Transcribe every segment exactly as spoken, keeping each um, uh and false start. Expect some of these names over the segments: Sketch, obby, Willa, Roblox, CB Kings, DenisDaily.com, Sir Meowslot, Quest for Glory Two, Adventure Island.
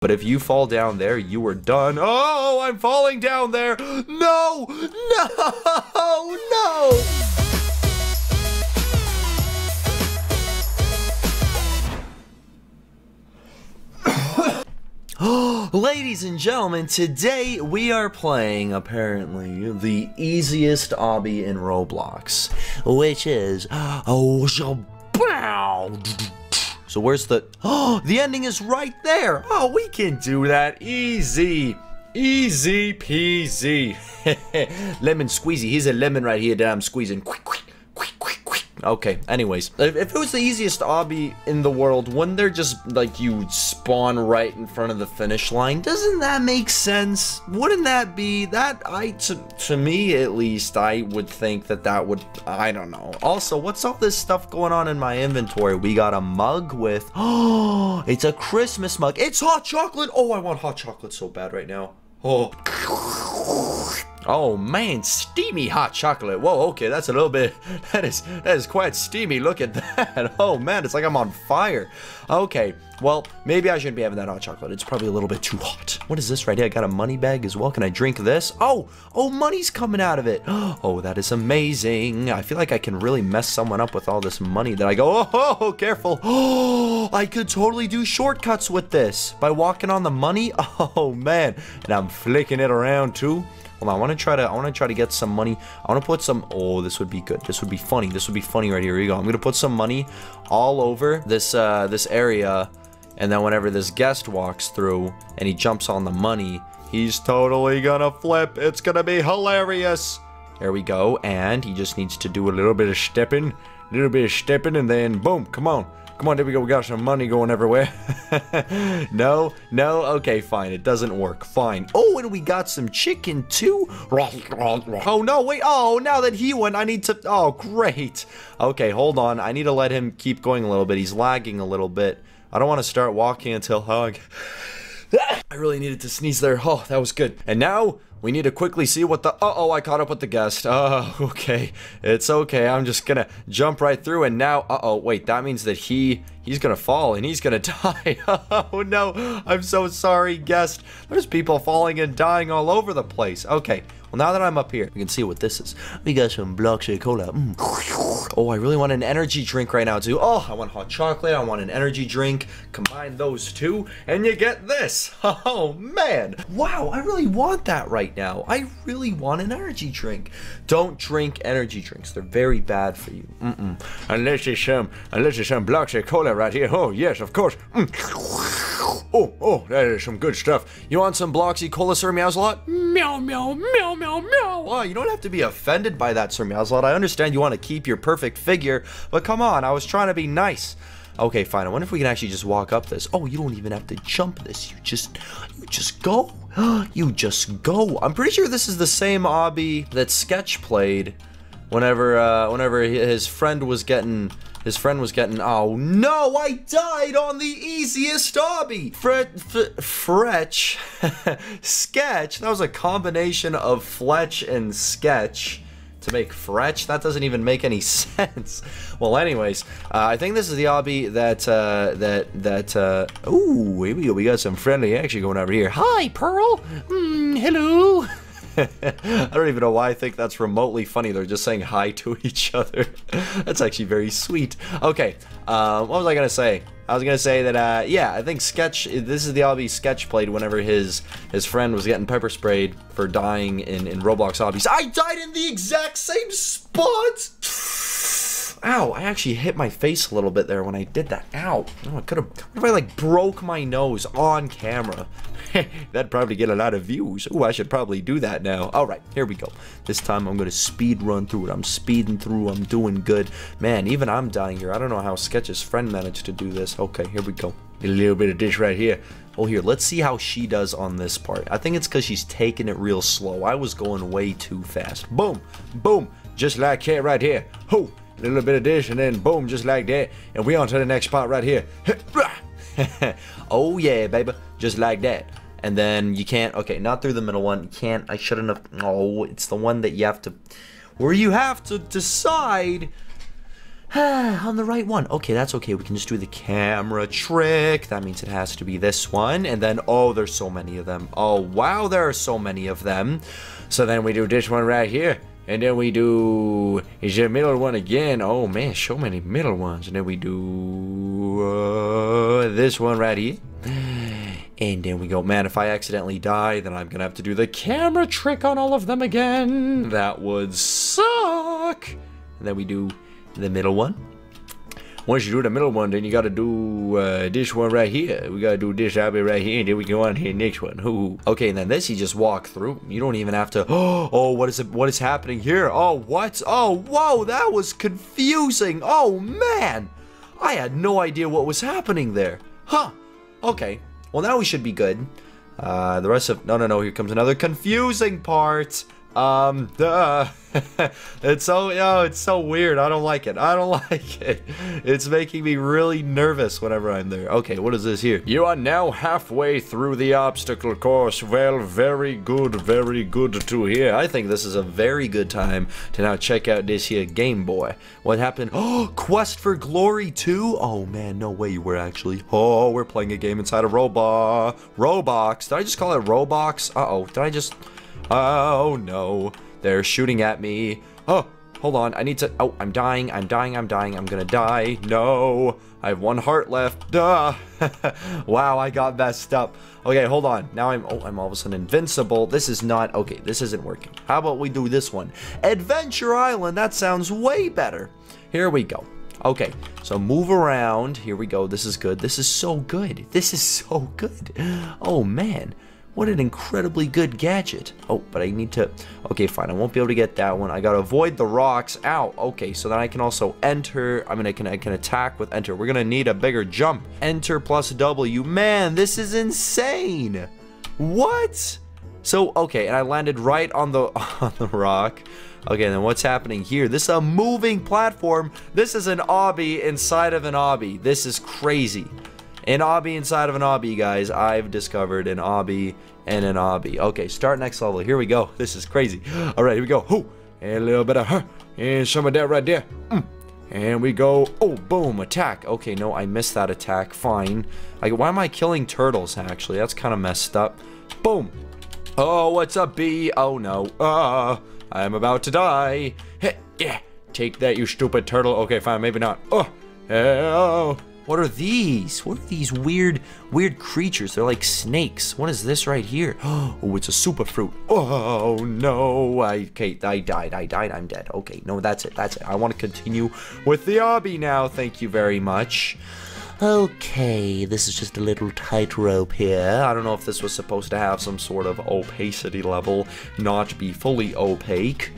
But if you fall down there, you are done. Oh, I'm falling down there. No, no, no. Ladies and gentlemen, today we are playing, apparently, the easiest obby in Roblox, which is... So where's the... Oh, the ending is right there! Oh, we can do that easy! Easy peasy! Lemon squeezy. Here's a lemon right here that I'm squeezing. Quick, quick. Okay, anyways, if it was the easiest obby in the world, wouldn't there just, like, you spawn right in front of the finish line? Doesn't that make sense? Wouldn't that be, that, I, to, to me at least, I would think that that would, I don't know. Also, what's all this stuff going on in my inventory? We got a mug with, oh, it's a Christmas mug. It's hot chocolate. Oh, I want hot chocolate so bad right now. Oh. Oh man, steamy hot chocolate. Whoa, okay, that's a little bit, that is, that is quite steamy. Look at that. Oh man, it's like I'm on fire. Okay, well, maybe I shouldn't be having that hot chocolate. It's probably a little bit too hot. What is this right here? I got a money bag as well. Can I drink this? Oh, oh, money's coming out of it. Oh, that is amazing. I feel like I can really mess someone up with all this money that I go, oh, oh careful. Oh, I could totally do shortcuts with this by walking on the money. Oh man, and I'm flicking it around too. Hold on, I want to try to, I want to try to get some money. I want to put some, oh, this would be good. This would be funny. This would be funny right here. Here you go. I'm going to put some money all over this, uh, this area. And then whenever this guest walks through and he jumps on the money, he's totally going to flip. It's going to be hilarious. There we go. And he just needs to do a little bit of stepping, a little bit of stepping, and then boom, come on. Come on, there we go. We got some money going everywhere. No, no. Okay, fine. It doesn't work. Fine. Oh, and we got some chicken too. Oh, no, wait. Oh, now that he went, I need to... Oh, great. Okay, hold on. I need to let him keep going a little bit. He's lagging a little bit. I don't want to start walking until... Oh, I really needed to sneeze there. Oh, that was good. And now... We need to quickly see what the- Uh-oh, I caught up with the guest. Oh, okay. It's okay. I'm just gonna jump right through and now- Uh-oh, wait, that means that he- He's gonna fall and he's gonna die. Oh, no. I'm so sorry, guest. There's people falling and dying all over the place. Okay. Well, now that I'm up here, we can see what this is. We got some block shake cola. Mm. Oh, I really want an energy drink right now, too. Oh, I want hot chocolate. I want an energy drink. Combine those two, and you get this. Oh, man. Wow, I really want that right now. I really want an energy drink. Don't drink energy drinks. They're very bad for you. Mm-mm. Unless it's some, unless it's some block shake cola right here. Oh, yes, of course. Mm. Oh, oh, that is some good stuff. You want some blocksy cola, Sir Meowslot? Meow, meow, meow. Meow, meow. Oh, you don't have to be offended by that, Sir Meowslot. I understand you want to keep your perfect figure, but come on, I was trying to be nice. Okay, fine. I wonder if we can actually just walk up this. Oh, you don't even have to jump this. You just, you just go. You just go. I'm pretty sure this is the same obby that Sketch played whenever, uh, whenever his friend was getting... His friend was getting, oh no, I died on the easiest obby. Fret, Fretch, Sketch, that was a combination of Fletch and Sketch to make Fretch? That doesn't even make any sense. Well, anyways, uh, I think this is the obby that, uh, that, that, uh, ooh, here we go, we got some friendly action going over here. Hi, Pearl, mm, hello. I don't even know why I think that's remotely funny. They're just saying hi to each other. That's actually very sweet. Okay, uh, what was I gonna say? I was gonna say that, uh, yeah, I think Sketch, this is the obby Sketch played whenever his his friend was getting pepper sprayed for dying in, in Roblox obbies. I died in the exact same spot! Ow, I actually hit my face a little bit there when I did that. Ow. Oh, I could have. What if I, like, broke my nose on camera? That'd probably get a lot of views. Ooh, I should probably do that now. All right, here we go. This time I'm going to speed run through it. I'm speeding through. I'm doing good. Man, even I'm dying here. I don't know how Sketch's friend managed to do this. Okay, here we go. A little bit of dish right here. Oh, here, let's see how she does on this part. I think it's because she's taking it real slow. I was going way too fast. Boom, boom, just like that right here. Ho. Little bit of dish and then boom, just like that, and we on to the next spot right here. Oh yeah, baby, just like that. And then you can't, okay, not through the middle one. You can't, I shouldn't have, oh, it's the one that you have to, where you have to decide On the right one. Okay, that's okay. We can just do the camera trick. That means it has to be this one. And then, oh, there's so many of them. Oh, wow, there are so many of them. So then we do this one right here. And then we do... Is there a middle one again? Oh, man, so many middle ones. And then we do... Uh, this one right here. And then we go, man, if I accidentally die, then I'm going to have to do the camera trick on all of them again. That would suck. And then we do the middle one. Once you do the middle one, then you got to do uh, this one right here. We got to do this habit right here, and then we go on to the next one. Ooh. Okay, and then this, you just walk through. You don't even have to, oh, what is it? What is happening here? Oh, what? Oh, whoa, that was confusing. Oh, man. I had no idea what was happening there. Huh. Okay. Well, now we should be good. Uh, the rest of... No, no, no. Here comes another confusing part. Um, duh. It's so... Oh, it's so weird. I don't like it. I don't like it. It's making me really nervous whenever I'm there. Okay, what is this here? You are now halfway through the obstacle course. Well, very good. Very good to hear. I think this is a very good time to now check out this here Game Boy. What happened? Oh, Quest for Glory Two? Oh, man, no way you were actually. Oh, we're playing a game inside of Roblox. Roblox. Did I just call it Roblox? Uh-oh. Did I just... Oh, no. They're shooting at me. Oh, hold on. I need to... Oh, I'm dying. I'm dying. I'm dying. I'm gonna die. No. I have one heart left. Duh. Wow, I got messed up. Okay, hold on. Now I'm... Oh, I'm all of a sudden invincible. This is not... Okay, this isn't working. How about we do this one? Adventure Island. That sounds way better. Here we go. Okay, so move around. Here we go. This is good. This is so good. This is so good. Oh, man. What an incredibly good gadget. Oh, but I need to... Okay, fine. I won't be able to get that one. I gotta avoid the rocks. Ow. Okay, so then I can also enter. I mean, I can, I can attack with enter. We're gonna need a bigger jump. Enter plus W. Man, this is insane. What? So, okay, and I landed right on the, on the rock. Okay, then what's happening here? This is a moving platform. This is an obby inside of an obby. This is crazy. An obby inside of an obby, guys. I've discovered an obby and an obby. Okay, start next level. Here we go. This is crazy. All right, here we go. Hoo. And a little bit of her. And some of that right there. Mm. And we go. Oh, boom. Attack. Okay, no, I missed that attack. Fine. Like, why am I killing turtles, actually? That's kind of messed up. Boom. Oh, what's up, bee? Oh, no. Uh, I'm about to die. Hey, yeah. Take that, you stupid turtle. Okay, fine. Maybe not. Oh. Oh. What are these? What are these weird, weird creatures? They're like snakes. What is this right here? Oh, it's a super fruit. Oh, no. I, okay, I died. I died. I'm dead. Okay, no, that's it. That's it. I want to continue with the obby now. Thank you very much. Okay, this is just a little tightrope here. I don't know if this was supposed to have some sort of opacity level, not be fully opaque.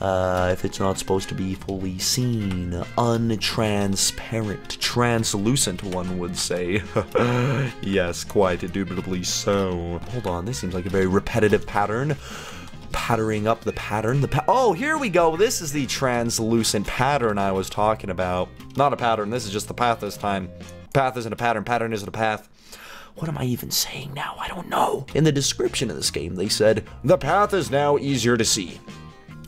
Uh, if it's not supposed to be fully seen, untransparent, translucent, one would say. Yes, quite indubitably so. Hold on, this seems like a very repetitive pattern. Pattering up the pattern. The pa oh, here we go. This is the translucent pattern I was talking about. Not a pattern. This is just the path this time. Path isn't a pattern. Pattern isn't a path. What am I even saying now? I don't know. In the description of this game, they said, the path is now easier to see.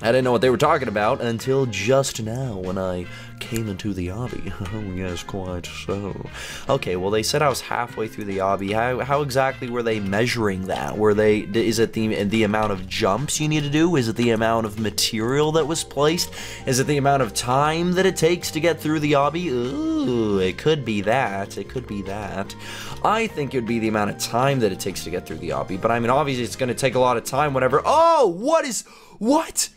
I didn't know what they were talking about until just now when I came into the obby. Oh, yes, quite so. Okay, well, they said I was halfway through the obby. How, how exactly were they measuring that? Were they, is it the, the amount of jumps you need to do? Is it the amount of material that was placed? Is it the amount of time that it takes to get through the obby? Ooh, it could be that. It could be that. I think it would be the amount of time that it takes to get through the obby. But, I mean, obviously, it's going to take a lot of time whenever... Oh, what is... What?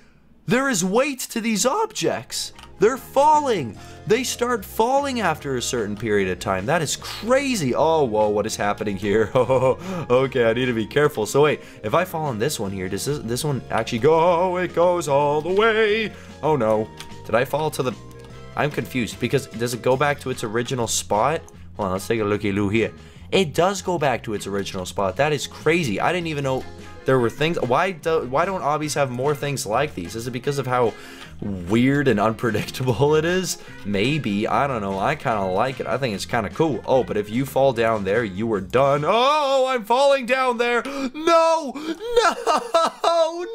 There is weight to these objects. They're falling. They start falling after a certain period of time. That is crazy. Oh, whoa, what is happening here? Okay, I need to be careful. So wait, if I fall on this one here, does this, this one actually go? It goes all the way. Oh no, did I fall to the... I'm confused because does it go back to its original spot? Hold on, let's take a looky-loo here. It does go back to its original spot. That is crazy. I didn't even know... there were things. Why do, why don't obbies have more things like these? Is it because of how weird and unpredictable it is? Maybe. I don't know. I kind of like it. I think it's kind of cool. Oh, but if you fall down there, you are done. Oh, I'm falling down there. No, no,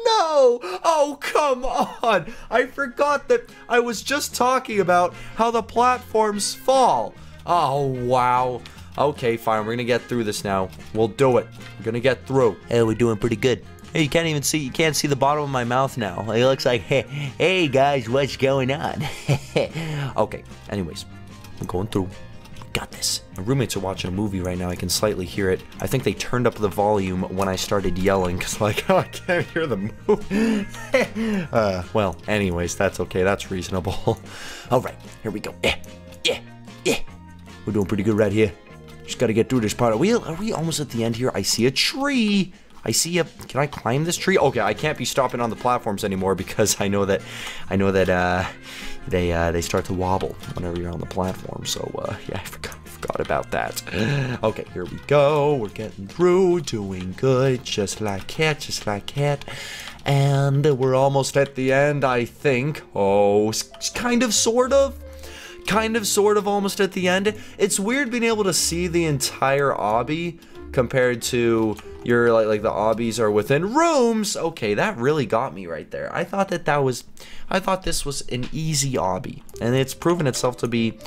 no. Oh, come on. I forgot that I was just talking about how the platforms fall. Oh, wow. Okay, fine. We're gonna get through this now. We'll do it. We're gonna get through. Hey, we're doing pretty good. Hey, you can't even see. You can't see the bottom of my mouth now. It looks like, hey, hey guys, what's going on? Okay. Anyways, I'm going through. Got this. My roommates are watching a movie right now. I can slightly hear it. I think they turned up the volume when I started yelling because, like, oh, I can't hear the movie. uh, well, anyways, that's okay. That's reasonable. All right, here we go. Yeah, yeah, yeah. We're doing pretty good right here. Just gotta get through this part. Are we, are we almost at the end here? I see a tree. I see a, can I climb this tree? Okay, I can't be stopping on the platforms anymore because I know that, I know that, uh, they, uh, they start to wobble whenever you're on the platform. So, uh, yeah, I forgot, forgot about that. Okay, here we go. We're getting through, doing good, just like it, just like it. And we're almost at the end, I think. Oh, kind of, sort of. Kind of, sort of, almost at the end. It's weird being able to see the entire obby compared to your, like, like the obbies are within rooms. Okay, that really got me right there. I thought that that was, I thought this was an easy obby, and it's proven itself to be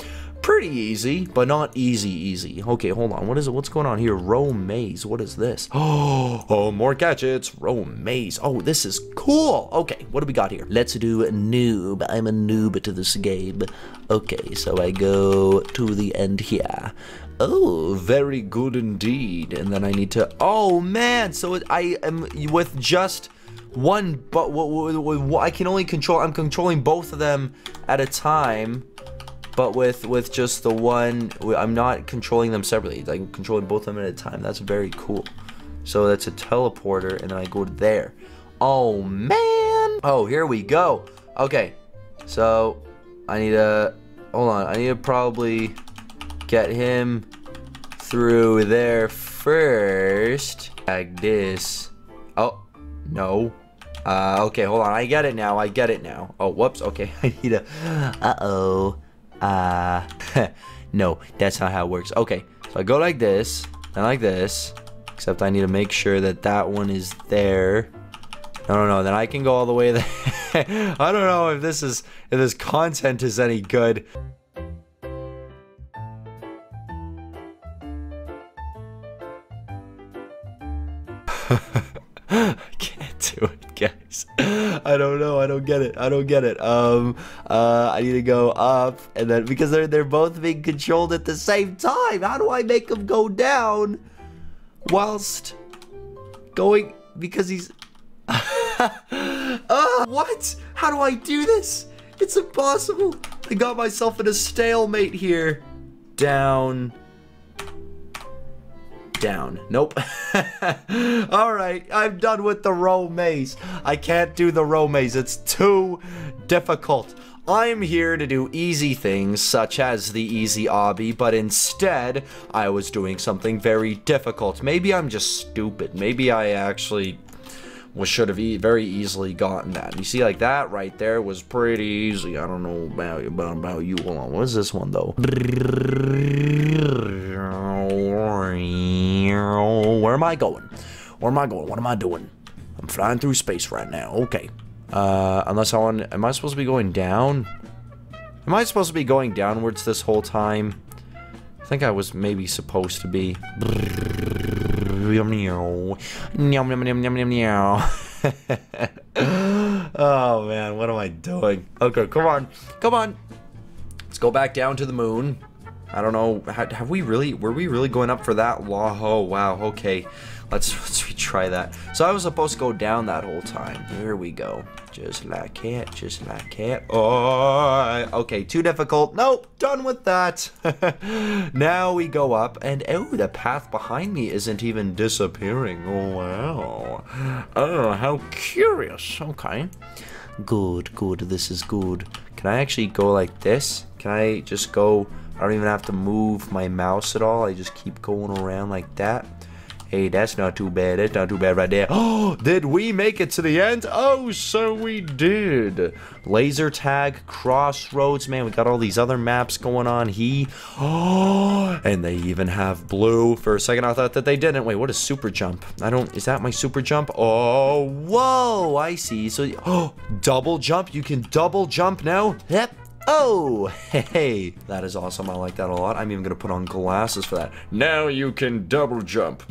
pretty easy, but not easy easy. Okay, hold on. What is it? What's going on here? Row maze. What is this? Oh, oh, more gadgets. Row maze. Oh, this is cool. Okay, what do we got here? Let's do noob. I'm a noob to this game. Okay, so I go to the end here. Oh, very good indeed. And then I need to. Oh man, so I am with just one, but I can only control. I'm controlling both of them at a time. But with, with just the one, I'm not controlling them separately. I'm controlling both of them at a time. That's very cool. So that's a teleporter, and then I go to there. Oh, man. Oh, here we go. Okay. So I need to, hold on. I need to probably get him through there first. Like this. Oh, no. Uh, okay, hold on. I get it now. I get it now. Oh, whoops. Okay, I need to, uh-oh. Uh, no, that's not how it works. Okay, so I go like this, and like this, except I need to make sure that that one is there. No, no, no, then I can go all the way there. I don't know if this is, if this content is any good. I can't do it, guys. I don't know. I don't get it. I don't get it. Um, uh, I need to go up, and then because they're they're both being controlled at the same time. How do I make him go down whilst going? Because he's. uh, what? How do I do this? It's impossible. I got myself in a stalemate here. Down. Down. Nope. All right, I'm done with the row maze. I can't do the row maze. It's too difficult. I'm here to do easy things, such as the easy obby, but instead, I was doing something very difficult. Maybe I'm just stupid. Maybe I actually was, should have e very easily gotten that. You see, like that right there was pretty easy. I don't know about, about, about you. Hold on, what is this one, though? Where am I going? Where am I going? What am I doing? I'm flying through space right now. Okay. Uh, unless I want... Am I supposed to be going down? Am I supposed to be going downwards this whole time? I think I was maybe supposed to be... Oh, man. What am I doing? Okay, come on. Come on. Let's go back down to the moon. I don't know. Have we really... Were we really going up for that? Oh, wow. Okay. Let's, let's retry that. So I was supposed to go down that whole time. Here we go. Just like it. Just like it. Oh, okay. Too difficult. Nope. Done with that. Now we go up. And, oh, the path behind me isn't even disappearing. Oh, wow. Oh, how curious. Okay. Good, good. This is good. Can I actually go like this? Can I just go... I don't even have to move my mouse at all. I just keep going around like that. Hey, that's not too bad. That's not too bad right there. Oh, did we make it to the end? Oh, so we did. Laser tag, crossroads. Man, we got all these other maps going on. He, oh, and they even have blue. For a second, I thought that they didn't. Wait, what is super jump? I don't, is that my super jump? Oh, whoa, I see. So, oh, double jump. You can double jump now. Yep. Oh, hey, that is awesome. I like that a lot. I'm even gonna put on glasses for that. Now you can double jump.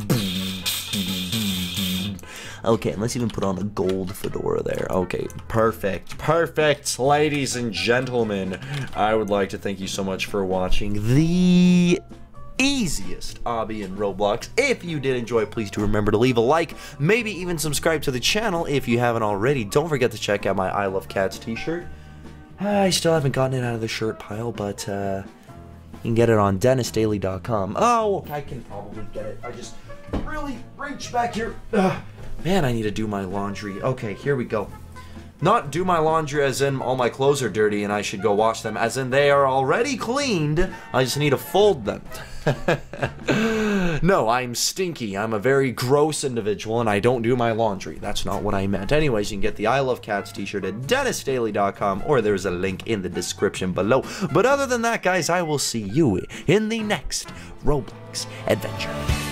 Okay, and let's even put on a gold fedora there. Okay, perfect, perfect. Ladies and gentlemen, I would like to thank you so much for watching the easiest obby in Roblox. If you did enjoy, please do remember to leave a like, maybe even subscribe to the channel if you haven't already. Don't forget to check out my I Love Cats t-shirt. I still haven't gotten it out of the shirt pile, but uh, you can get it on Denis Daily dot com. Oh, I can probably get it. I just really reach back here. Ugh. Man, I need to do my laundry. Okay, here we go. Not do my laundry as in all my clothes are dirty and I should go wash them, as in they are already cleaned. I just need to fold them. No, I'm stinky. I'm a very gross individual and I don't do my laundry. That's not what I meant. Anyways, you can get the I Love Cats t-shirt at Denis Daily dot com, or there's a link in the description below. But other than that, guys, I will see you in the next Roblox adventure.